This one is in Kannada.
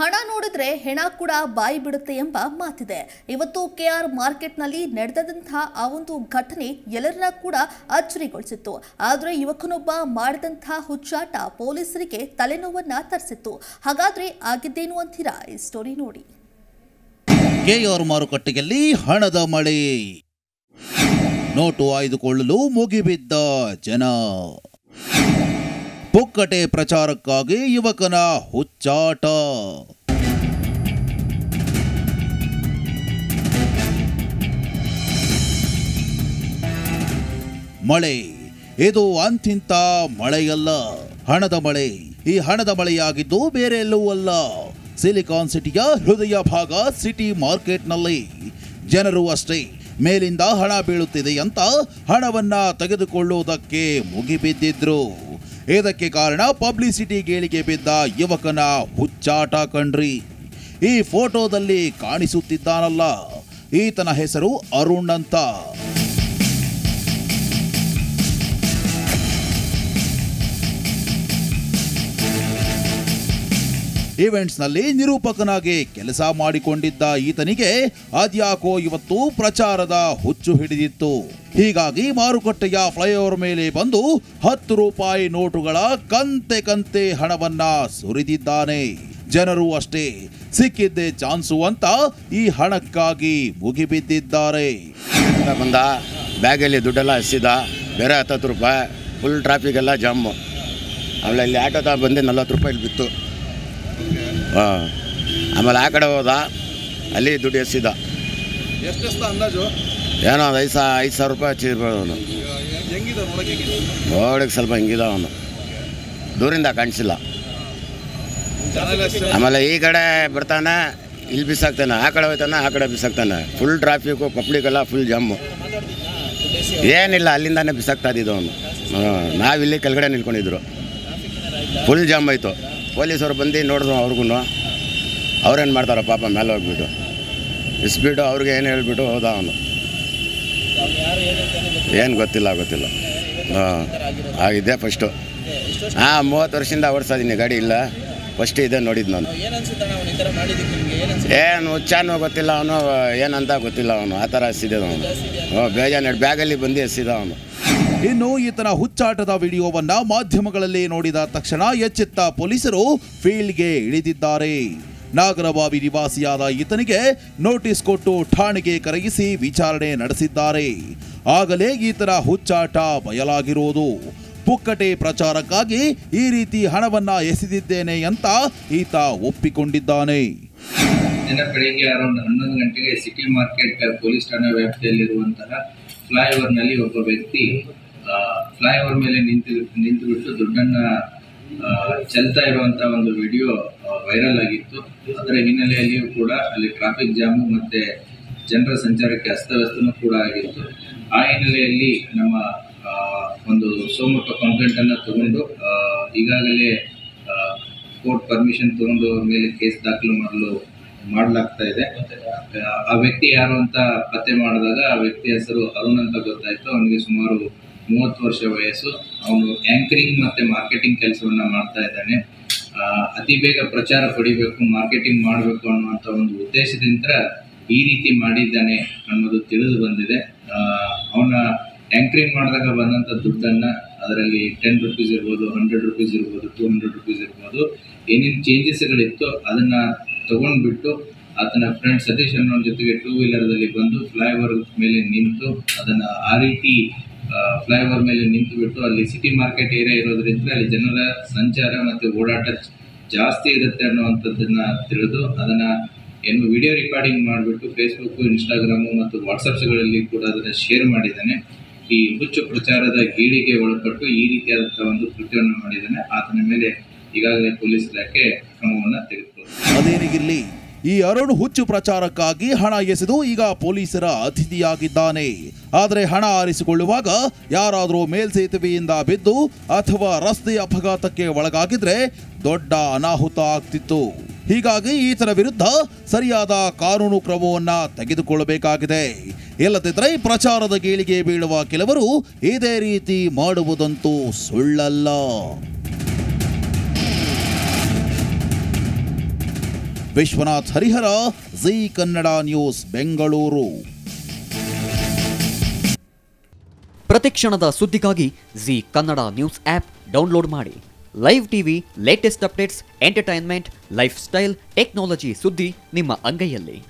ಹಣ ನೋಡಿದ್ರೆ ಹೆಣ ಕೂಡ ಬಾಯಿ ಬಿಡುತ್ತೆ ಎಂಬ ಮಾತಿದೆ. ಇವತ್ತು ಕೆಆರ್ ಮಾರ್ಕೆಟ್ ನಲ್ಲಿ ನಡೆದಂತ ಆ ಒಂದು ಘಟನೆ ಎಲ್ಲರನ್ನ ಕೂಡ ಅಚ್ಚರಿಗೊಳಿಸಿತ್ತು. ಆದರೆ ಯುವಕನೊಬ್ಬ ಮಾಡಿದಂತ ಹುಚ್ಚಾಟ ಪೊಲೀಸರಿಗೆ ತಲೆನೋವನ್ನ ತರಿಸಿತ್ತು. ಹಾಗಾದ್ರೆ ಆಗಿದ್ದೇನು ಅಂತೀರಾ? ಈ ಸ್ಟೋರಿ ನೋಡಿ. ಕೆಆರ್ ಮಾರುಕಟ್ಟೆಯಲ್ಲಿ ಹಣದ ಮಳೆ, ನೋಟು ಆಯ್ದುಕೊಳ್ಳಲು ಮುಗಿಬಿದ್ದ ಜನ. ಪುಕ್ಕಟೆ ಪ್ರಚಾರಕ್ಕಾಗಿ ಯುವಕನ ಹುಚ್ಚಾಟ. ಮಳೆ ಇದು ಅಂತಿಂತ ಮಳೆಯಲ್ಲ, ಹಣದ ಮಳೆ. ಈ ಹಣದ ಮಳೆಯಾಗಿದ್ದು ಬೇರೆ ಎಲ್ಲವೂ ಅಲ್ಲ, ಸಿಲಿಕಾನ್ ಸಿಟಿಯ ಹೃದಯ ಭಾಗ ಸಿಟಿ ಮಾರ್ಕೆಟ್ನಲ್ಲಿ. ಜನರು ಅಷ್ಟೇ ಮೇಲಿಂದ ಹಣ ಬೀಳುತ್ತಿದೆ ಅಂತ ಹಣವನ್ನ ತೆಗೆದುಕೊಳ್ಳುವುದಕ್ಕೆ ಮುಗಿಬಿದ್ದಿದ್ರು. ಇದಕ್ಕೆ ಕಾರಣ ಪಬ್ಲಿಸಿಟಿ ಗೇಳಿಗೆ ಬಿದ್ದ ಯುವಕನ ಹುಚ್ಚಾಟ ಕಣ್ರಿ. ಈ ಫೋಟೋದಲ್ಲಿ ಕಾಣಿಸುತ್ತಿದ್ದಾನಲ್ಲ, ಈತನ ಹೆಸರು ಅರುಣ್ ಅಂತ. ಈವೆಂಟ್ಸ್ನಲ್ಲಿ ನಿರೂಪಕನಾಗಿ ಕೆಲಸ ಮಾಡಿಕೊಂಡಿದ್ದ ಈತನಿಗೆ ಅದ್ಯಾಕೋ ಇವತ್ತು ಪ್ರಚಾರದ ಹುಚ್ಚು ಹಿಡಿದಿತ್ತು. ಹೀಗಾಗಿ ಮಾರುಕಟ್ಟೆಯ ಫ್ಲೈಓವರ್ ಮೇಲೆ ಬಂದು 10 ರೂಪಾಯಿ ನೋಟುಗಳ ಕಂತೆ ಕಂತೆ ಹಣವನ್ನ ಸುರಿದಿದ್ದಾನೆ. ಜನರು ಅಷ್ಟೇ ಸಿಕ್ಕಿದ್ದೆ ಚಾನ್ಸು ಅಂತ ಈ ಹಣಕ್ಕಾಗಿ ಮುಗಿಬಿದ್ದಿದ್ದಾರೆ. ಬಂದ ಬ್ಯಾಗಲ್ಲಿ ದುಡ್ಡೆಲ್ಲ ಹಸಿದ, ಬೇರೆ 10 ರೂಪಾಯಿ, ಫುಲ್ ಟ್ರಾಫಿಗೆಲ್ಲ ಜಾಮು. ಅವಳಲ್ಲಿ ಆಟೋ ತಾ ಬಂದು 40 ರೂಪಾಯಿ ಬಿತ್ತು. ಹಾಂ, ಆಮೇಲೆ ಆ ಕಡೆ ಹೋದ, ಅಲ್ಲಿ ದುಡ್ಡು ಎಸಿದ. ಎಷ್ಟು ಅಂದಾಜು? ಏನೋ ಒಂದು 5,000 ರೂಪಾಯಿ ಹಚ್ಚಿರ್ಬೋದು. ನೋಡಕ್ಕೆ ಸ್ವಲ್ಪ ಹಿಂಗಿದ, ಅವನು ದೂರಿಂದ ಕಾಣಿಸಿಲ್ಲ. ಆಮೇಲೆ ಈ ಕಡೆ ಬರ್ತಾನೆ, ಇಲ್ಲಿ ಬಿಸಾಕ್ತಾನೆ, ಆ ಕಡೆ ಹೋಗ್ತಾನೆ, ಆ ಕಡೆ ಬಿಸಾಕ್ತಾನೆ. ಫುಲ್ ಟ್ರಾಫಿಕ್ಕು, ಪಬ್ಲಿಕ್ಕೆಲ್ಲ ಫುಲ್ ಜಾಮು. ಏನಿಲ್ಲ, ಅಲ್ಲಿಂದಾನೆ ಬಿಸಾಕ್ತಾ ಇದ್ದಿದ್ದು ಅವನು. ಹಾಂ, ನಾವಿಲ್ಲಿ ಕೆಳಗಡೆ ನಿಲ್ಕೊಂಡಿದ್ರು, ಫುಲ್ ಜಾಮ್ ಆಯಿತು. ಪೊಲೀಸರು ಬಂದು ನೋಡಿದ್ರು, ಅವ್ರಿಗೂ ಅವ್ರೇನು ಮಾಡ್ತಾರೋ ಪಾಪ, ಮೇಲೆ ಹೋಗ್ಬಿಟ್ಟು ಇಸ್ಬಿಟ್ಟು ಅವ್ರಿಗೆ ಏನು ಹೇಳ್ಬಿಟ್ಟು ಹೋದ ಅವನು. ಏನು ಗೊತ್ತಿಲ್ಲ. ಹಾಂ, ಆಗಿದ್ದೆ ಫಸ್ಟು. ಹಾಂ, 30 ವರ್ಷದಿಂದ ಓಡಿಸಿದ್ದೀನಿ ಗಾಡಿ. ಇಲ್ಲ, ಫಸ್ಟ್ ಇದೆ ನೋಡಿದ್ದು ನಾನು. ಏನು ಹುಚ್ಚಾನೋ ಗೊತ್ತಿಲ್ಲ ಅವನು, ಏನಂತ ಗೊತ್ತಿಲ್ಲ ಅವನು. ಆ ಥರ ಎಸಿದೆ ಅವನು. ಬೇಜಾನು ಬ್ಯಾಗಲ್ಲಿ ಬಂದು ಎಸಿದ ಅವನು. ಇನ್ನು ಈತನ ಹುಚ್ಚಾಟದ ವಿಡಿಯೋವನ್ನ ಮಾಧ್ಯಮಗಳಲ್ಲಿ ನೋಡಿದ ತಕ್ಷಣ ಎಚ್ಚೆತ್ತ ಪೊಲೀಸರು ಫೀಲ್ಡ್ಗೆ ಇಳಿದಿದ್ದಾರೆ. ನಾಗರಬಾವಿ ನಿವಾಸಿಯಾದ ಈತನಿಗೆ ನೋಟಿಸ್ ಕೊಟ್ಟು ಠಾಣೆಗೆ ಕರೆಯಿಸಿ ವಿಚಾರಣೆ ನಡೆಸಿದ್ದಾರೆ. ಆಗಲೇ ಈತನ ಹುಚ್ಚಾಟ ಬಯಲಾಗಿರೋದು. ಪುಕ್ಕಟೆ ಪ್ರಚಾರಕ್ಕಾಗಿ ಈ ರೀತಿ ಹಣವನ್ನ ಎಸೆದಿದ್ದೇನೆ ಅಂತ ಈತ ಒಪ್ಪಿಕೊಂಡಿದ್ದಾನೆ. ದಿನ ಬೆಳಿಗ್ಗೆ ಅರೌಂಡ್ 11 ಗಂಟೆಗೆ ಸಿಟಿ ಮಾರ್ಕೆಟ್ ಪೊಲೀಸ್ ಠಾಣಾ ವ್ಯಾಪ್ತಿಯಲ್ಲಿರುವಂತಹ ಫ್ಲೈಓವರ್ನಲ್ಲಿ ಒಬ್ಬ ವ್ಯಕ್ತಿ ಫ್ಲೈಓವರ್ ಮೇಲೆ ನಿಂತುಬಿಟ್ಟು ದುಡ್ಡನ್ನು ಚೆಲ್ತಾ ಇರುವಂತಹ ಒಂದು ವಿಡಿಯೋ ವೈರಲ್ ಆಗಿತ್ತು. ಅದರ ಹಿನ್ನೆಲೆಯಲ್ಲಿಯೂ ಕೂಡ ಅಲ್ಲಿ ಟ್ರಾಫಿಕ್ ಜಾಮು ಮತ್ತೆ ಜನರ ಸಂಚಾರಕ್ಕೆ ಅಸ್ತವ್ಯಸ್ತನೂ ಕೂಡ ಆಗಿತ್ತು. ಆ ಹಿನ್ನೆಲೆಯಲ್ಲಿ ನಮ್ಮ ಒಂದು ಸೋಮಟ ಕಂಪ್ಲೇಂಟನ್ನು ತಗೊಂಡು ಈಗಾಗಲೇ ಕೋರ್ಟ್ ಪರ್ಮಿಷನ್ ತಗೊಂಡು ಅವ್ರ ಮೇಲೆ ಕೇಸ್ ದಾಖಲು ಮಾಡಲಾಗ್ತಾ ಇದೆ. ಆ ವ್ಯಕ್ತಿ ಯಾರು ಅಂತ ಪತ್ತೆ ಮಾಡಿದಾಗ ಆ ವ್ಯಕ್ತಿ ಹೆಸರು ಅರುಣ್ ಅಂತ ಗೊತ್ತಾಯಿತು. ಅವನಿಗೆ ಸುಮಾರು 30 ವರ್ಷ ವಯಸ್ಸು. ಅವನು ಆ್ಯಂಕರಿಂಗ್ ಮತ್ತು ಮಾರ್ಕೆಟಿಂಗ್ ಕೆಲಸವನ್ನು ಮಾಡ್ತಾ ಇದ್ದಾನೆ. ಅತಿ ಬೇಗ ಪ್ರಚಾರ ಪಡಿಬೇಕು, ಮಾರ್ಕೆಟಿಂಗ್ ಮಾಡಬೇಕು ಅನ್ನುವಂಥ ಒಂದು ಉದ್ದೇಶದಿಂದ ಈ ರೀತಿ ಮಾಡಿದ್ದಾನೆ ಅನ್ನೋದು ತಿಳಿದು ಬಂದಿದೆ. ಅವನ ಆ್ಯಂಕರಿಂಗ್ ಮಾಡಿದಾಗ ಬಂದಂಥ ದುಡ್ಡನ್ನು, ಅದರಲ್ಲಿ 10 ರೂಪೀಸ್ ಇರ್ಬೋದು, 100 ರೂಪೀಸ್ ಇರ್ಬೋದು, 200 ರೂಪೀಸ್ ಇರ್ಬೋದು, ಏನೇನು ಚೇಂಜಸ್ಗಳಿತ್ತು ಅದನ್ನು ತಗೊಂಡ್ಬಿಟ್ಟು ಆತನ ಫ್ರೆಂಡ್ ಸತೀಶ್ ಅನ್ನೋ ಜೊತೆಗೆ 2 ವೀಲರ್ದಲ್ಲಿ ಬಂದು ಫ್ಲೈಓವರ್ ಮೇಲೆ ನಿಂತು ಅದನ್ನು ಆ ರೀತಿ ಫ್ಲೈಓವರ್ ಮೇಲೆ ನಿಂತು ಬಿಟ್ಟು ಅಲ್ಲಿ ಸಿಟಿ ಮಾರ್ಕೆಟ್ ಏರಿಯಾ ಇರೋದ್ರಿಂದ ಅಲ್ಲಿ ಜನರ ಸಂಚಾರ ಮತ್ತು ಓಡಾಟ ಜಾಸ್ತಿ ಇರುತ್ತೆ ಅನ್ನೋವಂಥದ್ದನ್ನು ತಿಳಿದು ಅದನ್ನು ಏನು ವಿಡಿಯೋ ರೆಕಾರ್ಡಿಂಗ್ ಮಾಡಿಬಿಟ್ಟು ಫೇಸ್ಬುಕ್ಕು, ಇನ್ಸ್ಟಾಗ್ರಾಮು ಮತ್ತು ವಾಟ್ಸಪ್ಸ್ಗಳಲ್ಲಿ ಕೂಡ ಅದನ್ನು ಶೇರ್ ಮಾಡಿದ್ದಾನೆ. ಈ ಹುಚ್ಚು ಪ್ರಚಾರದ ಗೀಳಿಗೆ ಒಳಪಟ್ಟು ಈ ರೀತಿಯಾದಂಥ ಒಂದು ಕೃತ್ಯವನ್ನು ಮಾಡಿದ್ದಾನೆ. ಆತನ ಮೇಲೆ ಈಗಾಗಲೇ ಪೊಲೀಸ್ ಇಲಾಖೆ ಕ್ರಮವನ್ನು ತೆಗೆದುಕೊಂಡಿದೆ. ಅದೇನಿಗಿರಲಿ, ಈ ಅರುಣ್ ಹುಚ್ಚು ಪ್ರಚಾರಕ್ಕಾಗಿ ಹಣ ಎಸೆದು ಈಗ ಪೊಲೀಸರ ಅತಿಥಿಯಾಗಿದ್ದಾನೆ. ಆದರೆ ಹಣ ಆರಿಸಿಕೊಳ್ಳುವಾಗ ಯಾರಾದರೂ ಮೇಲ್ಸೇತುವೆಯಿಂದ ಬಿದ್ದು ಅಥವಾ ರಸ್ತೆ ಅಪಘಾತಕ್ಕೆ ಒಳಗಾಗಿದ್ರೆ ದೊಡ್ಡ ಅನಾಹುತ ಆಗ್ತಿತ್ತು. ಹೀಗಾಗಿ ಈತನ ವಿರುದ್ಧ ಸರಿಯಾದ ಕಾನೂನು ಕ್ರಮವನ್ನು ತೆಗೆದುಕೊಳ್ಳಬೇಕಾಗಿದೆ. ಇಲ್ಲದಿದ್ದರೆ ಪ್ರಚಾರದ ಗೇಳಿಗೆ ಬೀಳುವ ಕೆಲವರು ಇದೇ ರೀತಿ ಮಾಡುವುದಂತೂ ಸುಳ್ಳಲ್ಲ. ವಿಶ್ವನಾಥ್ ಹರಿಹರ ಜೀ ಕನ್ನಡ ನ್ಯೂಸ್ ಬೆಂಗಳೂರು. ಪ್ರತಿಕ್ಷಣದ ಸುದ್ದಿಗಾಗಿ ji Kannada news app download ಮಾಡಿ. Live TV, latest updates, entertainment, lifestyle, technology ಸುದ್ದಿ ನಿಮ್ಮ ಅಂಗೈಯಲ್ಲಿ.